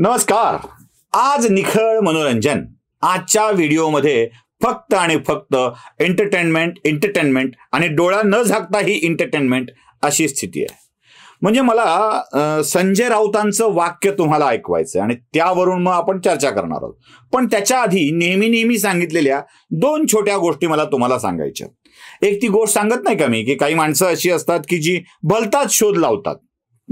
नमस्कार, आज निखिल मनोरंजन आजच्या व्हिडिओमध्ये फक्त आणि फक्त एंटरटेनमेंट आणि डोळा न झाकता ही एंटरटेनमेंट अशी स्थिती आहे। म्हणजे मला संजय राउतांचं वाक्य तुम्हाला ऐकवायचं आणि त्यावरून मग आपण चर्चा करणार आहोत, पण त्याच्या आधी नेहमी सांगितलेल्या दोन छोट्या गोष्टी मला तुम्हाला सांगायच्या। एक ती गोष्ट सांगत नाही का मी की काही माणसं अशी असतात की जी भलताच शोध लावतात,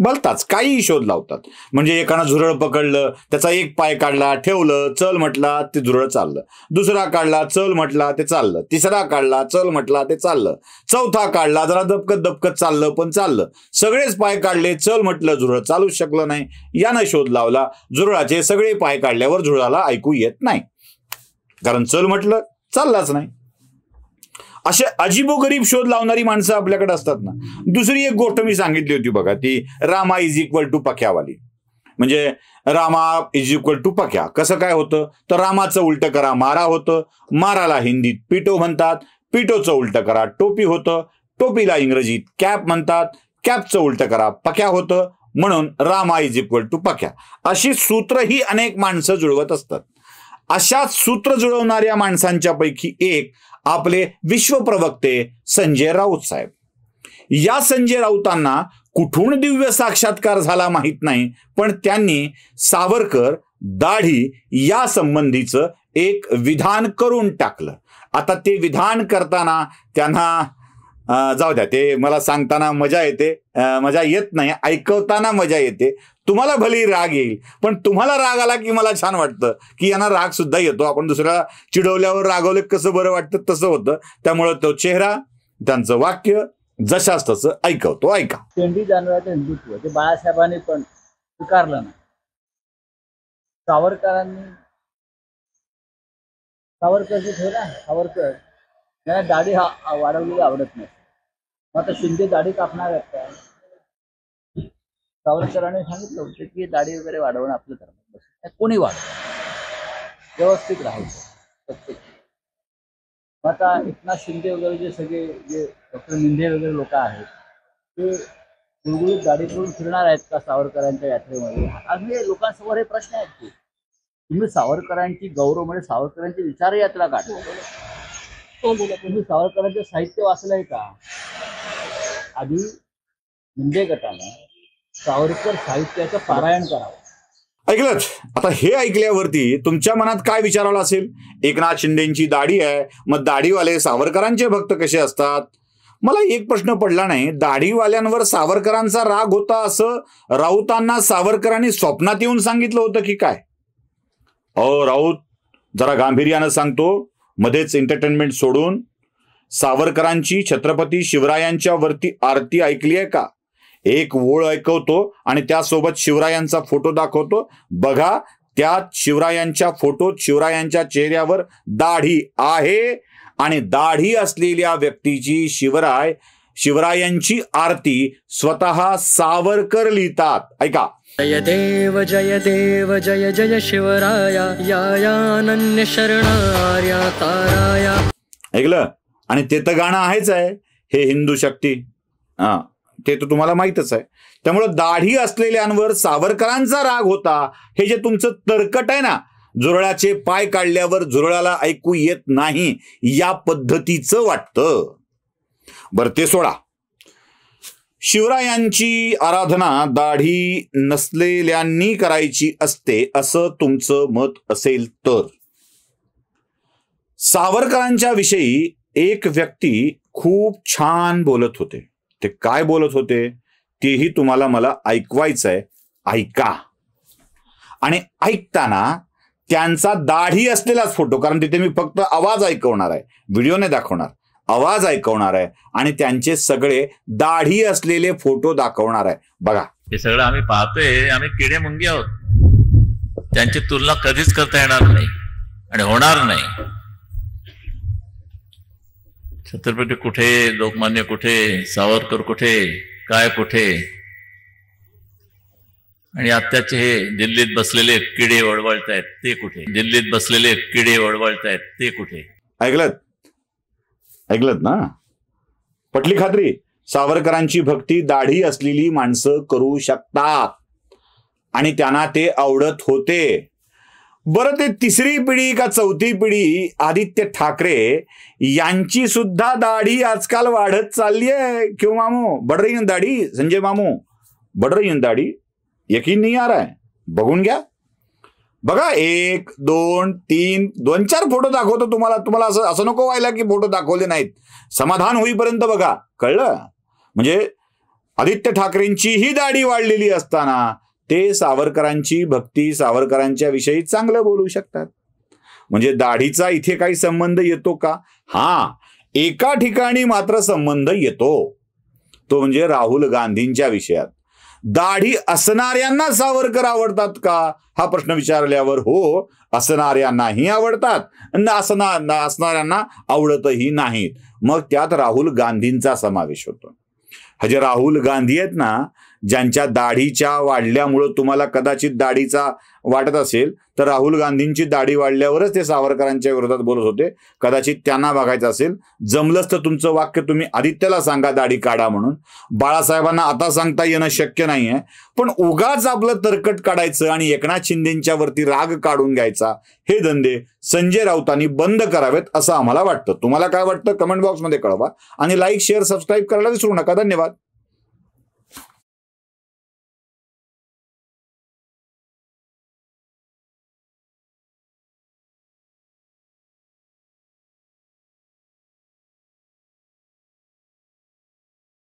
भलताच काही शोध लावतात। म्हणजे एकानं झुरळ पकडलं, त्याचा एक पाय काढला, ठेवलं, चल म्हटला, ते झुरळ चाललं। दुसरा काढला, चल म्हटला, ते चाललं। तिसरा काढला, चल म्हटला, ते चाललं। चौथा काढला, जरा दबकत चाललं पण चाललं। सगळेच पाय काढले, चल म्हटलं, झुरळ चालूच शकलं नाही, यानं शोध लावला झुरळाचे सगळे पाय काढल्यावर झुरळाला ऐकू येत नाही, कारण चल म्हटलं, चाललाच नाही। असे अजीबोगरीब शोध लावणारी माणसं आपल्याकडे असतात ना। दुसरी एक गोष्ट मी सांगितली होती बघा, ती रामा इज इक्वल टू पक्यावाली। म्हणजे Rama is equal to Pakya कसं काय होतं, तर रामाचं उलट करा मारा होतं, माराला हिंदीत पिटो म्हणतात, पिटोचं उलट करा टोपी होतं, टोपीला इंग्रजीत कॅप म्हणतात, कॅपचं उलट करा पक्या होतं, म्हणून Rama is equal to Pakya. अशी सूत्र ही अनेक माणसं जुळवत असतात। अशा सूत्र जुळवणाऱ्या माणसांच्या पैकी एक आपले विश्वप्रवक्ते संजय राउत साहेब। या संजय राउतांना कुठून दिव्य साक्षात्कार झाला माहित नाही, पण त्यांनी सावरकर दाढी या संबंधीचं एक विधान करून टाकलं। आता ते विधान करताना त्यांना जाऊ द्या, ते मला सांगताना मजा येते, मजा येत नाही, ऐकवताना मजा येते। तुम्हाला भली राग येईल, पण तुम्हाला राग आला की मला छान वाटतं की यांना राग सुद्धा येतो। आपण दुसऱ्याला चिडवल्यावर रागवले कसं बरं वाटतं तसं होतं, त्यामुळे तो चेहरा, त्यांचं वाक्य जशास तसं ऐकवतो। ऐका, शेंडी जाणवायचं हिंदुत्व ते बाळासाहेबांनी पण स्वीकारलं ना, सावरकरांनी सावरकरचं ठेवला। सावरकर यांना दाढी वाढवलेली आवडत नाही, मग आता शिंदे दाढी कापणार आहेत का? सावरकरांनी सांगितलं होतं की दाढी वगैरे वाढवणं आपलं धर्म, कोणी वाढवलं व्यवस्थित राहायचं प्रत्येक। मग आता एकनाथ शिंदे वगैरे जे सगळे जे डॉक्टर निंदे वगैरे लोक आहेत ते गुळगुळीत दाढी करून फिरणार आहेत का सावरकरांच्या यात्रेमध्ये? आणि लोकांसमोर हे प्रश्न आहेत की तुम्ही सावरकरांची गौरव म्हणजे सावरकरांची विचार यात्रा काढता, तुम्ही सावरकरांचं साहित्य वाचलंय का? आधी निंदे गटाला सावरकर साहित्याचं पारायण करावं। ऐकलं, आता हे ऐकल्यावरती तुमच्या मनात काय विचार आला असेल? एकनाथ शिंदेंची दाढी आहे, मग दाढीवाले सावरकरांचे भक्त कसे असतात? मला एक प्रश्न पडला नाही, दाढीवाल्यांवर सावरकरांचा राग होता असं राऊतांना सावरकरांनी स्वप्नात येऊन सांगितलं होतं की काय? अहो राऊत, जरा गांभीर्यानं सांगतो, मध्येच एंटरटेनमेंट सोडून सावरकरांची छत्रपती शिवरायांच्या वरती आरती ऐकली आहे का? एक ओळ ऐकवतो आणि त्यासोबत शिवरायांचा फोटो दाखवतो, बघा त्यात शिवरायांच्या फोटोत शिवरायांच्या चेहऱ्यावर दाढी आहे आणि दाढी असलेल्या व्यक्तीची शिवरायांची आरती स्वतः सावरकर लिहितात। ऐका, जय देव जय जय शिवराया या या अनन्य शरणार्या ताराया। ऐकलं, आणि ते तर गाणं आहेच आहे, हे हिंदू शक्ती, हा ते तर तुम्हाला माहीतच आहे। त्यामुळे दाढी असलेल्यांवर सावरकरांचा राग होता, हे जे तुमचं तर्कट आहे ना, झुरळाचे पाय काढल्यावर झुरळाला ऐकू येत नाही या पद्धतीचं वाटतं। बरं ते सोडा, शिवरायांची आराधना दाढी नसलेल्यांनी करायची असते असं तुमचं मत असेल तर सावरकरांच्या विषयी एक व्यक्ती खूप छान बोलत होते, ते काय बोलत होते तेही तुम्हाला मला ऐकवायचंय। ऐका, आणि ऐकताना त्यांचा दाढी असलेलाच फोटो, कारण तिथे मी फक्त आवाज ऐकवणार आहे, व्हिडिओ नाही दाखवणार, आवाज ऐकवणार आहे आणि त्यांचे सगळे दाढी असलेले फोटो दाखवणार आहे। बघा, हे सगळं आम्ही पाहतोय, आम्ही किडे मुंगी आहोत, त्यांची तुलना कधीच करता येणार नाही आणि होणार नाही। छत्रपती कुठे, लोकमान्य कुठे, सावरकर कुठे, काय कुठे, आणि आत्ताचे हे दिल्लीत बसलेले किडे वळवळतायत ते कुठे, दिल्लीत बसलेले किडे वळवळतायत ते कुठे? ऐकलत ना, पटली खात्री? सावरकरांची भक्ती दाढी असलेली माणसं करू शकतात, आणि त्यांना ते आवडत होते। बरं, ते तिसरी पिढी का चौथी पिढी आदित्य ठाकरे यांची सुद्धा दाढी आजकाल वाढत चालली है। क्यों मामू बढ़ रही है दाढ़ी? संजय मामू बढ़ रही है दाढ़ी, यकीन नहीं आ रहा है, बघून घ्या। बघा, 1 2 3 2 4 फोटो दाखवतो तुम्हाला। तुम्हाला असं नको व्हायला की फोटो दाखवले नाहीत, समाधान होईपर्यंत बघा, कळलं? म्हणजे आदित्य ठाकरेंची ही दाढी वाढलेली असताना ते सावरकरांची भक्ती, सावरकरांच्या विषयी चांगले बोलू शकतात। म्हणजे दाढीचा इथे काही संबंध येतो का? हां, एका ठिकाणी मात्र संबंध येतो, तो म्हणजे राहुल गांधींच्या विषयात। दाढी असणाऱ्यांना सावरकर आवडतात का हा प्रश्न विचारल्यावर हो, असणाऱ्यांनाही आवडतात, नसणाऱ्यांना आवडतही नाहीत। मग त्यात राहुल गांधींचा समावेश होतो। जे राहुल गांधी आहेत ना, ज्यांच्या दाढीच्या वाढल्यामुळे तुम्हाला कदाचित दाढीचा वाटत असेल, तर राहुल गांधींची दाढी वाढल्यावरच ते सावरकरांच्या विरोधात बोलत होते। कदाचित त्यांना बघायचं असेल, जमलंच तर तुमचं वाक्य तुम्ही आदित्यला सांगा दाढी काढा म्हणून, बाळासाहेबांना आता सांगता येणं शक्य नाही आहे। पण उगाच आपलं तरकट काढायचं आणि एकनाथ शिंदेंच्या वरती राग काढून घ्यायचा, हे धंदे संजय राऊतांनी बंद करावेत असं आम्हाला वाटतं। तुम्हाला काय वाटतं कमेंट बॉक्समध्ये कळवा आणि लाईक शेअर सबस्क्राईब करायला विसरू नका। धन्यवाद।